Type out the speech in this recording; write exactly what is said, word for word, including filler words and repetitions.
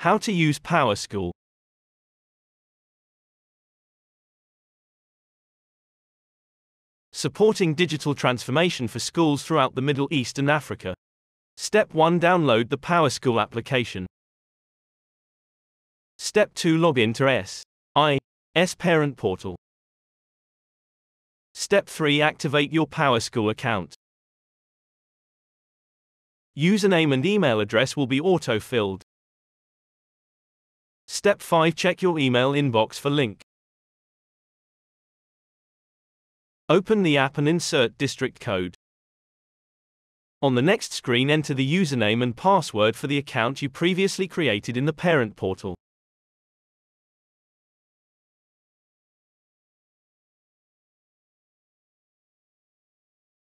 How to use PowerSchool. Supporting digital transformation for schools throughout the Middle East and Africa. Step one. Download the PowerSchool application. Step two. Log in to S I S Parent Portal. Step three. Activate your PowerSchool account. Username and email address will be auto-filled. Step five. Check your email inbox for link. Open the app and insert district code. On the next screen, enter the username and password for the account you previously created in the parent portal.